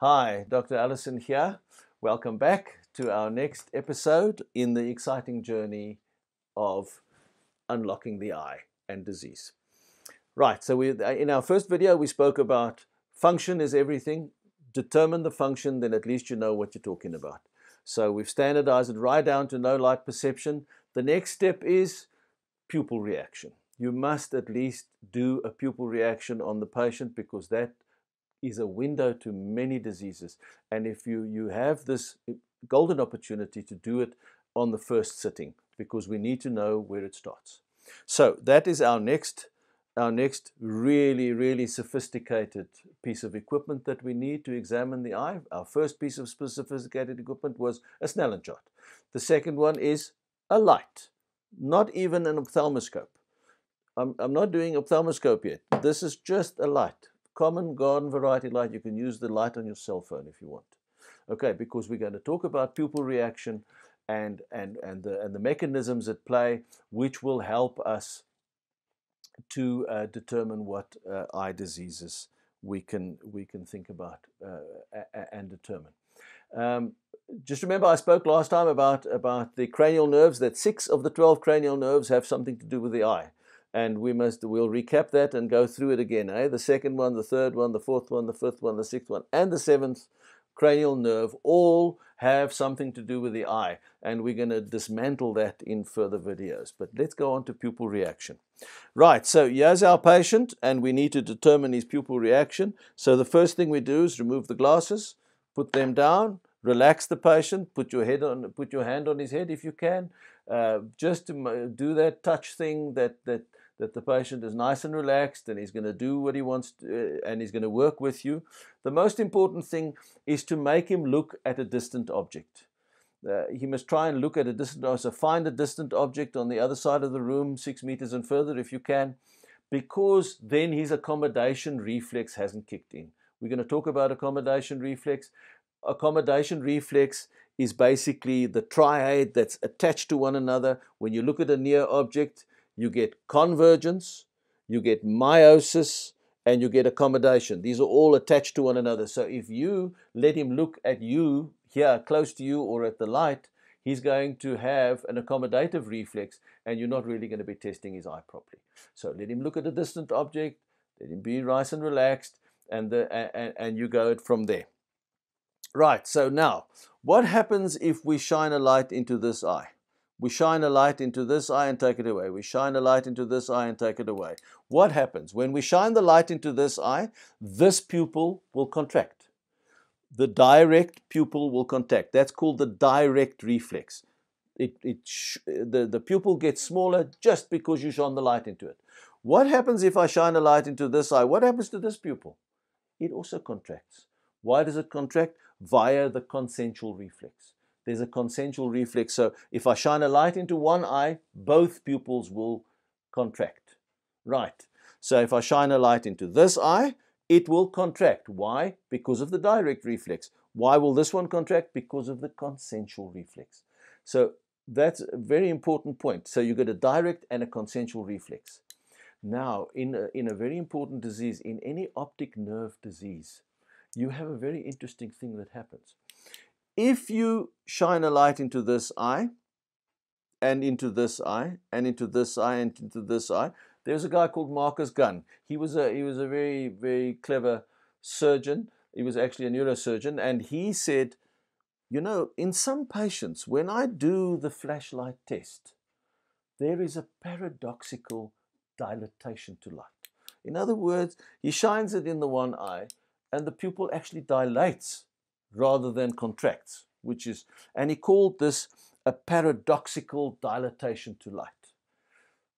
Hi, Dr. Allison here. Welcome back to our next episode in the exciting journey of unlocking the eye and disease. Right, so in our first video we spoke about function is everything. Determine the function, then at least you know what you're talking about. So we've standardized it right down to no light perception. The next step is pupil reaction. You must at least do a pupil reaction on the patient because that is a window to many diseases, and if you have this golden opportunity to do it on the first sitting, because we need to know where it starts. So that is our next really sophisticated piece of equipment that we need to examine the eye. Our first piece of sophisticated equipment was a Snellen chart. The second one is a light, not even an ophthalmoscope. I'm not doing ophthalmoscope yet. This is just a light. Common garden variety light. You can use the light on your cell phone if you want. Okay, because we're going to talk about pupil reaction and the mechanisms at play, which will help us to determine what eye diseases we can think about and determine. Just remember, I spoke last time about the cranial nerves. That 6 of the 12 cranial nerves have something to do with the eye. And we'll recap that and go through it again. The second one, the third one, the fourth one, the fifth one, the sixth one, and the 7th cranial nerve all have something to do with the eye. And we're going to dismantle that in further videos. But let's go on to pupil reaction. Right, so here's our patient, and we need to determine his pupil reaction. So the first thing we do is remove the glasses, put them down, relax the patient, put your hand on his head if you can. Just to do that touch thing that the patient is nice and relaxed, and he's going to do what he wants to, and he's going to work with you. The most important thing is to make him look at a distant object. He must try and look at a distant object. So find a distant object on the other side of the room, 6 meters and further if you can, because then his accommodation reflex hasn't kicked in. We're going to talk about accommodation reflex. Accommodation reflex is basically the triad that's attached to one another. When you look at a near object, you get convergence, you get meiosis, and you get accommodation. These are all attached to one another. So if you let him look at you here, close to you, or at the light, he's going to have an accommodative reflex, and you're not really going to be testing his eye properly. So let him look at a distant object, let him be nice and relaxed, and you go from there. Right, so now, what happens if we shine a light into this eye? We shine a light into this eye and take it away. We shine a light into this eye and take it away. What happens? When we shine the light into this eye, this pupil will contract. The direct pupil will contract. That's called the direct reflex. The pupil gets smaller just because you shone the light into it. What happens if I shine a light into this eye? What happens to this pupil? It also contracts. Why does it contract? Via the consensual reflex. There's a consensual reflex. So if I shine a light into one eye, both pupils will contract. Right. So if I shine a light into this eye, it will contract. Why? Because of the direct reflex. Why will this one contract? Because of the consensual reflex. So that's a very important point. So you get a direct and a consensual reflex. Now, in a very important disease, in any optic nerve disease, you have a very interesting thing that happens. If you shine a light into this eye, and into this eye, and into this eye, and into this eye, there's a guy called Marcus Gunn. He was a very clever surgeon. He was actually a neurosurgeon, and he said, you know, in some patients, when I do the flashlight test, there is a paradoxical dilatation to light. In other words, he shines it in the one eye, and the pupil actually dilates rather than contracts, and he called this a paradoxical dilatation to light.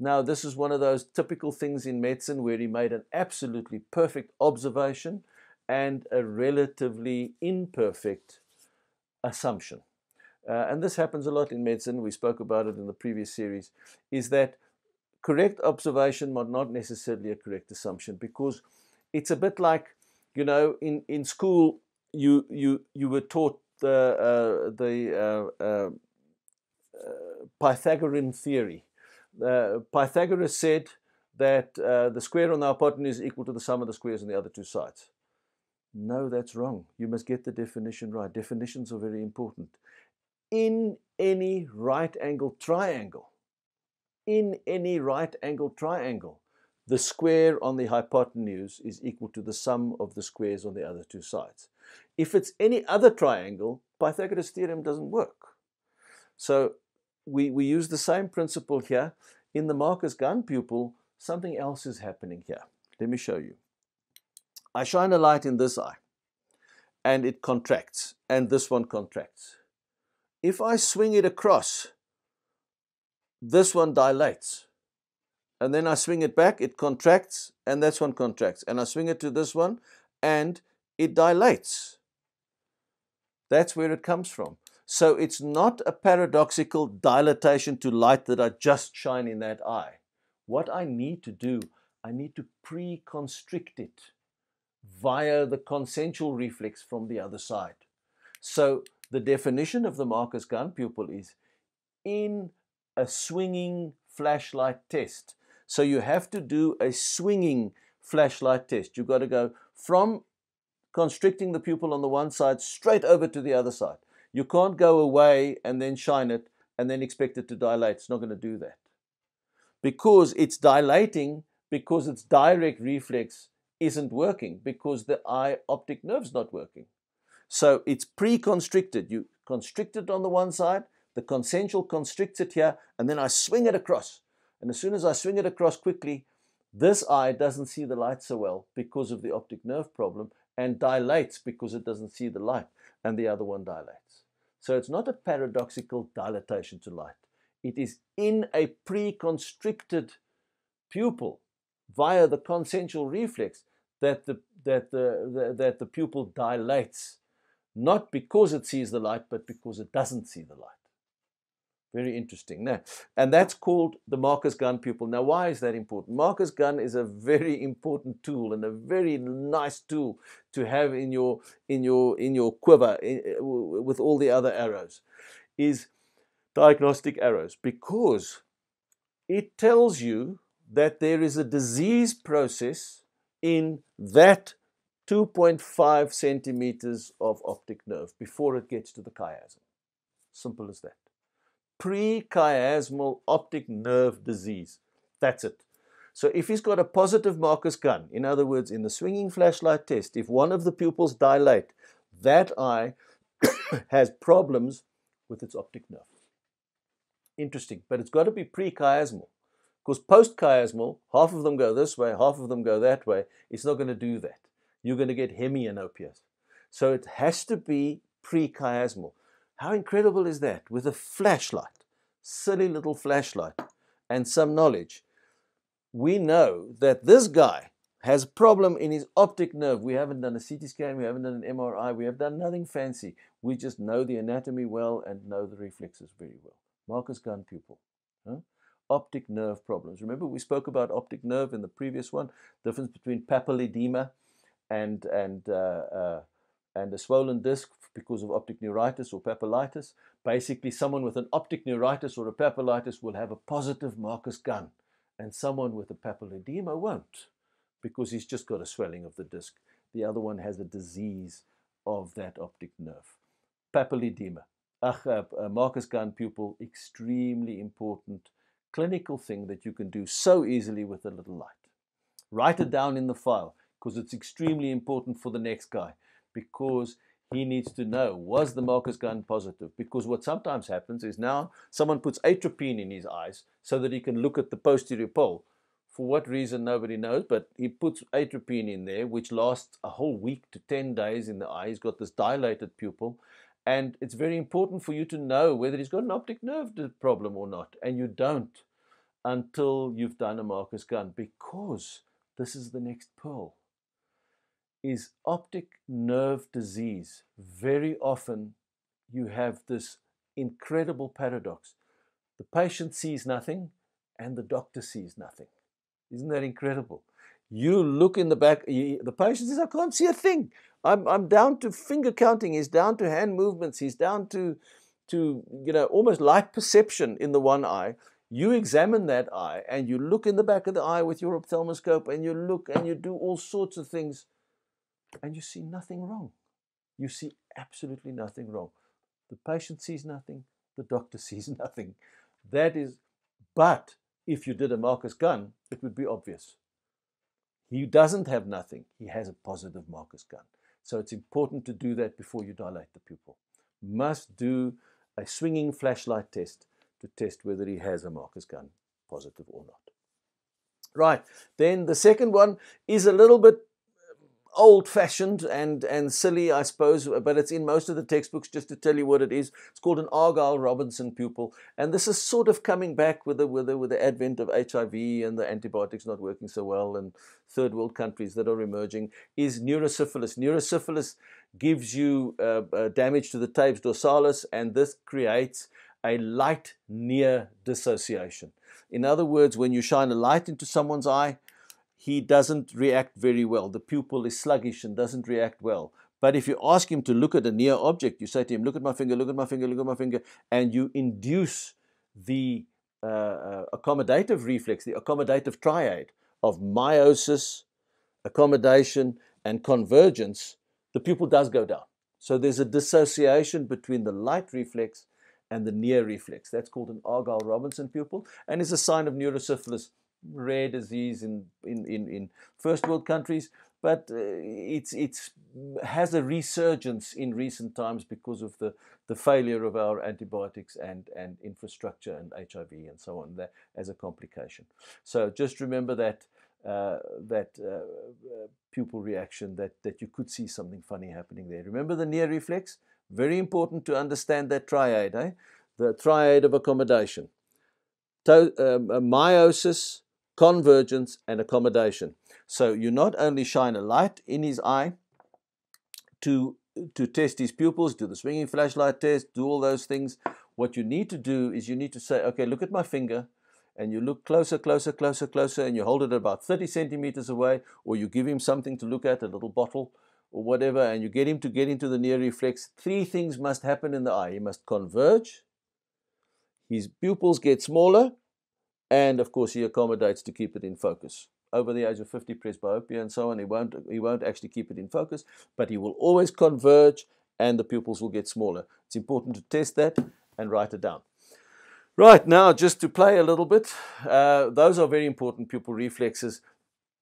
Now, this is one of those typical things in medicine where he made an absolutely perfect observation and a relatively imperfect assumption. And this happens a lot in medicine. We spoke about it in the previous series, is that correct observation but not necessarily a correct assumption, because it's a bit like, you know, in school, you were taught the Pythagorean theory. Pythagoras said that the square on the hypotenuse is equal to the sum of the squares on the other two sides. No, that's wrong. You must get the definition right. Definitions are very important. In any right angle triangle, the square on the hypotenuse is equal to the sum of the squares on the other two sides. If it's any other triangle, Pythagoras' theorem doesn't work. So we use the same principle here. In the Marcus Gunn pupil, something else is happening here. Let me show you. I shine a light in this eye, and it contracts, and this one contracts. If I swing it across, this one dilates. And then I swing it back, it contracts, and this one contracts. And I swing it to this one, and it dilates. That's where it comes from. So it's not a paradoxical dilatation to light that I just shine in that eye. What I need to do, I need to pre-constrict it via the consensual reflex from the other side. So the definition of the Marcus Gunn pupil is in a swinging flashlight test. So you have to do a swinging flashlight test. You've got to go from constricting the pupil on the one side straight over to the other side. You can't go away and then shine it and then expect it to dilate. It's not going to do that. Because it's dilating, because its direct reflex isn't working, because the eye optic nerve's not working. So it's pre-constricted. You constrict it on the one side, the consensual constricts it here, and then I swing it across. And as soon as I swing it across quickly, this eye doesn't see the light so well because of the optic nerve problem and dilates because it doesn't see the light, and the other one dilates. So it's not a paradoxical dilatation to light. It is in a pre-constricted pupil via the consensual reflex that the pupil dilates, not because it sees the light, but because it doesn't see the light. Very interesting. Now, and that's called the Marcus Gunn pupil. Now, why is that important? Marcus Gunn is a very important tool and a very nice tool to have in your quiver with all the other arrows, is diagnostic arrows, because it tells you that there is a disease process in that 2.5 centimeters of optic nerve before it gets to the chiasm. Simple as that. Pre-chiasmal optic nerve disease. That's it. So if he's got a positive Marcus Gunn, in other words, in the swinging flashlight test, if one of the pupils dilate, that eye has problems with its optic nerve. Interesting, but it's got to be pre-chiasmal, because post-chiasmal, half of them go this way, half of them go that way. It's not going to do that. You're going to get hemianopias. So it has to be pre-chiasmal. How incredible is that? With a flashlight, silly little flashlight, and some knowledge, we know that this guy has a problem in his optic nerve. We haven't done a CT scan, we haven't done an MRI, we have done nothing fancy. We just know the anatomy well and know the reflexes very well. Marcus Gunn pupil. Huh? Optic nerve problems. Remember, we spoke about optic nerve in the previous one, difference between papilledema and a swollen disc because of optic neuritis or papillitis. Basically, someone with an optic neuritis or a papillitis will have a positive Marcus Gunn, and someone with a papilledema won't, because he's just got a swelling of the disc. The other one has a disease of that optic nerve. Papilledema. Marcus Gunn pupil, extremely important clinical thing that you can do so easily with a little light. Write it down in the file, because it's extremely important for the next guy, because he needs to know, was the Marcus Gunn positive? Because what sometimes happens is now someone puts atropine in his eyes so that he can look at the posterior pole. For what reason, nobody knows, but he puts atropine in there, which lasts a whole week to 10 days in the eye. He's got this dilated pupil, and it's very important for you to know whether he's got an optic nerve problem or not, and you don't until you've done a Marcus Gunn, because this is the next pearl. Is optic nerve disease. Very often you have this incredible paradox. The patient sees nothing and the doctor sees nothing. Isn't that incredible? You look in the back, the patient says, I can't see a thing. I'm down to finger counting. He's down to hand movements. He's down to almost light perception in the one eye. You examine that eye and you look in the back of the eye with your ophthalmoscope, and you look and you do all sorts of things. and you see nothing wrong. You see absolutely nothing wrong. The patient sees nothing, the doctor sees nothing. That is, but if you did a Marcus Gunn, it would be obvious. He doesn't have nothing. He has a positive Marcus Gunn. So it's important to do that before you dilate the pupil. Must do a swinging flashlight test to test whether he has a Marcus Gunn, positive or not. Right, then the second one is a little bit old-fashioned and silly, I suppose, but it's in most of the textbooks, just to tell you what it is. It's called an Argyll Robertson pupil, and this is sort of coming back with the advent of HIV and the antibiotics not working so well and third world countries that are emerging, is neurosyphilis. Neurosyphilis gives you damage to the tabes dorsalis, and this creates a light near dissociation. In other words, when you shine a light into someone's eye, he doesn't react very well. The pupil is sluggish and doesn't react well. But if you ask him to look at a near object, you say to him, look at my finger, look at my finger, look at my finger, and you induce the accommodative reflex, the accommodative triad of meiosis, accommodation, and convergence, the pupil does go down. So there's a dissociation between the light reflex and the near reflex. That's called an Argyll Robertson pupil, and is a sign of neurosyphilis, rare disease in first world countries, but it's has a resurgence in recent times because of the failure of our antibiotics and infrastructure and HIV and so on that, as a complication. So just remember that pupil reaction, that you could see something funny happening there. Remember the near reflex? Very important to understand that triad, eh? The triad of accommodation. Meiosis, convergence, and accommodation. So you not only shine a light in his eye to test his pupils, do the swinging flashlight test, do all those things. What you need to do is you need to say, okay, look at my finger, and you look closer, closer, closer, closer, and you hold it about 30 centimeters away, or you give him something to look at, a little bottle, or whatever, and you get him to get into the near reflex. Three things must happen in the eye. He must converge, his pupils get smaller, and of course he accommodates to keep it in focus. Over the age of 50, presbyopia and so on, he won't actually keep it in focus, but he will always converge and the pupils will get smaller. It's important to test that and write it down. Right, now just to play a little bit, those are very important pupil reflexes.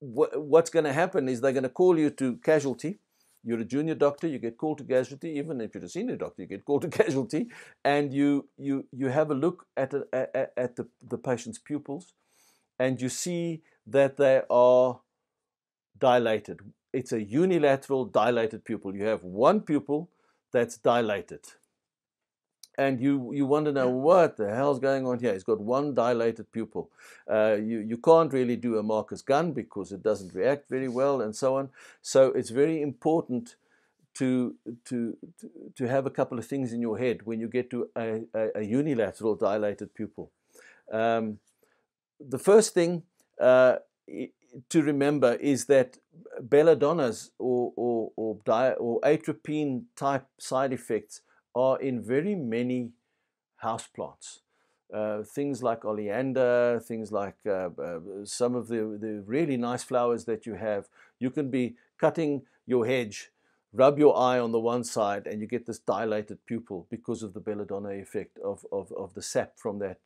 What's going to happen is they're going to call you to casualty. You're a junior doctor, you get called to casualty. Even if you're a senior doctor, you get called to casualty, and you have a look at the patient's pupils, and you see that they are dilated. It's a unilateral dilated pupil. You have one pupil that's dilated, and you want to know what the hell's going on here. He's got one dilated pupil. You can't really do a Marcus Gunn because it doesn't react very well and so on. So it's very important to have a couple of things in your head when you get to a unilateral dilated pupil. The first thing to remember is that belladonnas or atropine type side effects are in very many houseplants. Things like oleander, things like some of the really nice flowers that you have. You can be cutting your hedge, rub your eye on the one side, and you get this dilated pupil because of the belladonna effect of the sap from that.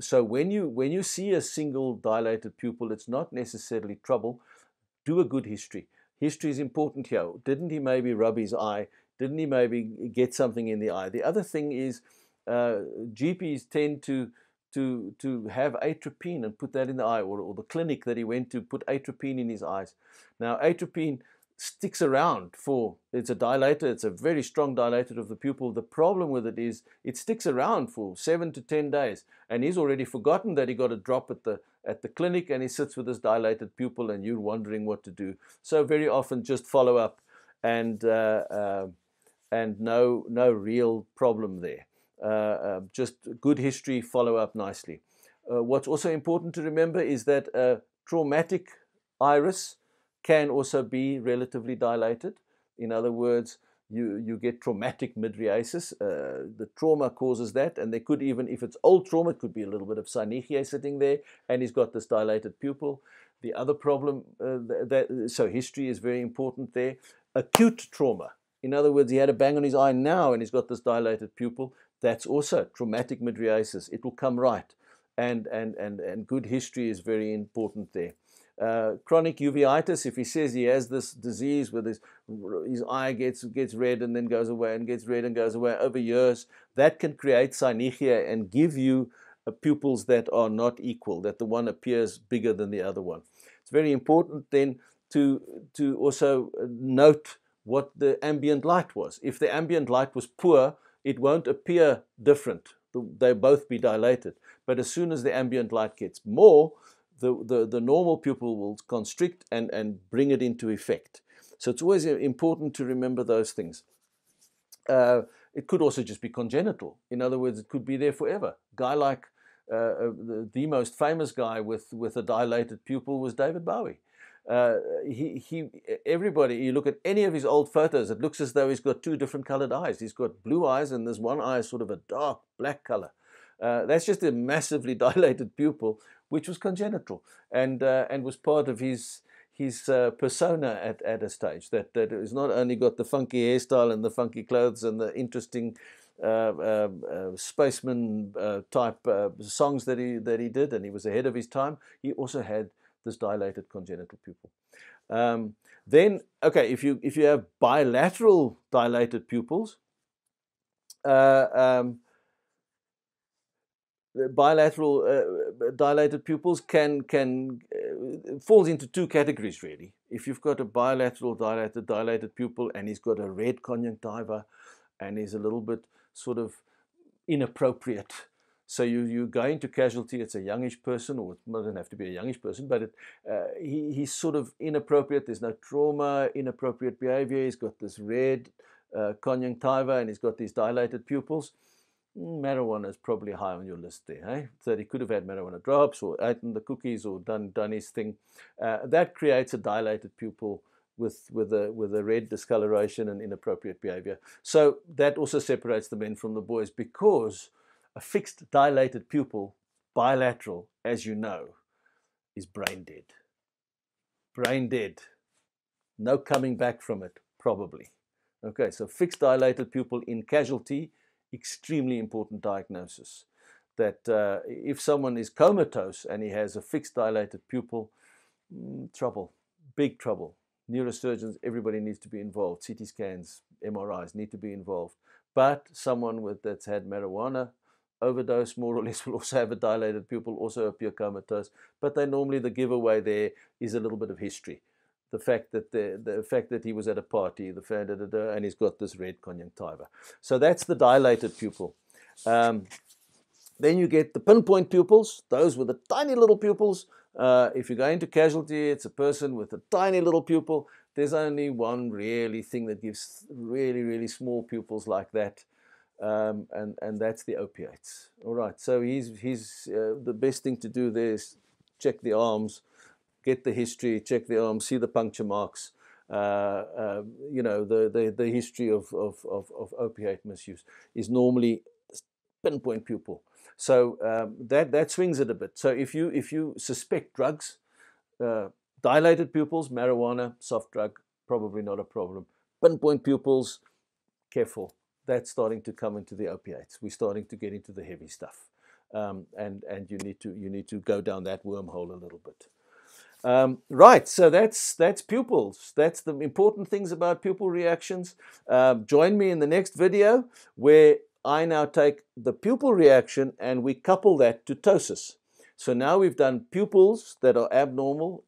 So when you see a single dilated pupil, it's not necessarily trouble. Do a good history. History is important here. Didn't he maybe rub his eye? Didn't he maybe get something in the eye? The other thing is GPs tend to have atropine and put that in the eye, or the clinic that he went to put atropine in his eyes. Now, atropine sticks around for, it's a dilator, it's a very strong dilator of the pupil. The problem with it is it sticks around for 7 to 10 days, and he's already forgotten that he got a drop at the clinic, and he sits with this dilated pupil, and you're wondering what to do. So very often just follow up, and no real problem there. Just good history, follow up nicely. What's also important to remember is that a traumatic iris can also be relatively dilated. In other words, you get traumatic midriasis. The trauma causes that, and they could even, if it's old trauma, it could be a little bit of synechiae sitting there, and he's got this dilated pupil. The other problem, so history is very important there. Acute trauma. In other words, he had a bang on his eye now and he's got this dilated pupil. That's also traumatic midriasis. It will come right. And good history is very important there. Chronic uveitis, if he says he has this disease with his eye gets red and then goes away and gets red and goes away over years, that can create synechia and give you pupils that are not equal, that the one appears bigger than the other one. It's very important then to also note what the ambient light was. If the ambient light was poor, it won't appear different. They'll both be dilated. But as soon as the ambient light gets more, the normal pupil will constrict and bring it into effect. So it's always important to remember those things. It could also just be congenital. In other words, it could be there forever. Guy like the most famous guy with a dilated pupil was David Bowie. Everybody, you look at any of his old photos, it looks as though he's got two different colored eyes. He's got blue eyes and there's one eye sort of a dark black color. That's just a massively dilated pupil, which was congenital and was part of his persona at a stage. That has not only got the funky hairstyle and the funky clothes and the interesting spaceman type songs that he did, and he was ahead of his time, he also had this dilated congenital pupil. Then, okay, if you have bilateral dilated pupils, dilated pupils can falls into two categories really. If you've got a bilateral dilated pupil and he's got a red conjunctiva and he's a little bit sort of inappropriate, so you go into casualty. It's a youngish person, or it doesn't have to be a youngish person, but he's sort of inappropriate. There's no trauma, inappropriate behavior. He's got this red conjunctiva and he's got these dilated pupils. Marijuana is probably high on your list there, eh? So he could have had marijuana drops or eaten the cookies or done his thing. That creates a dilated pupil with a red discoloration and inappropriate behavior. So that also separates the men from the boys, because a fixed dilated pupil, bilateral, as you know, is brain dead. Brain dead. No coming back from it, probably. Okay, so fixed dilated pupil in casualty, extremely important diagnosis. That if someone is comatose and he has a fixed dilated pupil, trouble, big trouble. Neurosurgeons, everybody needs to be involved. CT scans, MRIs need to be involved. But someone that's had marijuana overdose, more or less, will also have a dilated pupil, also appear comatose. But they normally, the giveaway there is a little bit of history. The fact that he was at a party, and he's got this red conjunctiva. So that's the dilated pupil. Then you get the pinpoint pupils, those with the tiny little pupils. If you go into casualty, it's a person with a tiny little pupil. There's only one really thing that gives really, really small pupils like that, and that's the opiates. All right, so he's the best thing to do there is check the arms. Get the history, check the arm, see the puncture marks, you know, the history of opiate misuse is normally pinpoint pupil. So that swings it a bit. So if you suspect drugs, dilated pupils, marijuana, soft drug, probably not a problem. Pinpoint pupils, careful. That's starting to come into the opiates. We're starting to get into the heavy stuff. And you need to go down that wormhole a little bit. Right, so that's pupils. That's the important things about pupil reactions. Join me in the next video where I now take the pupil reaction and we couple that to ptosis. So now we've done pupils that are abnormal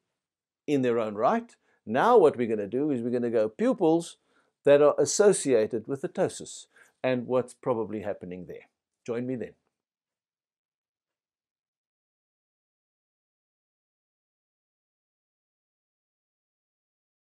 in their own right. Now what we're going to do is we're going to go pupils that are associated with the ptosis and what's probably happening there. Join me then.